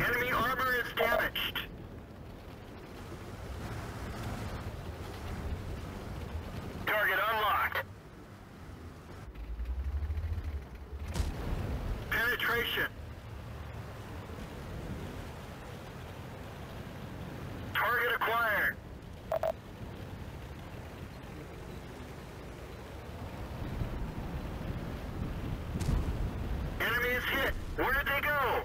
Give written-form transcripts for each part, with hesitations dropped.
Enemy armor is damaged. Target unlocked. Penetration. Target acquired. Enemy is hit. Where did they go?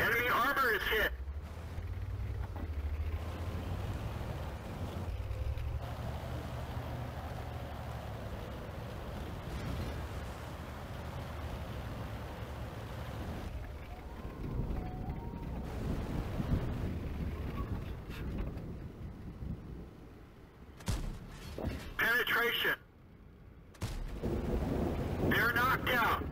Enemy armor is hit. Penetration. They're knocked out.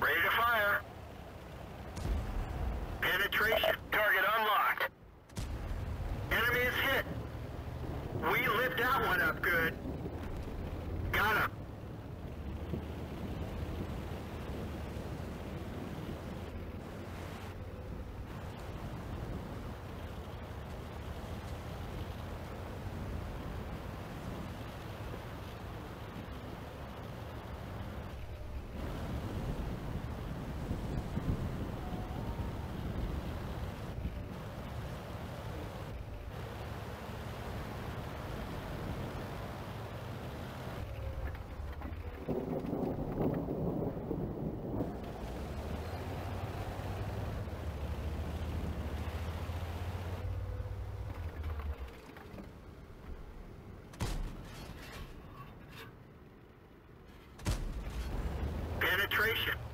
Ready to fire. Penetration. Target unlocked. Enemy is hit. We lit that one up good. Got him. Penetration.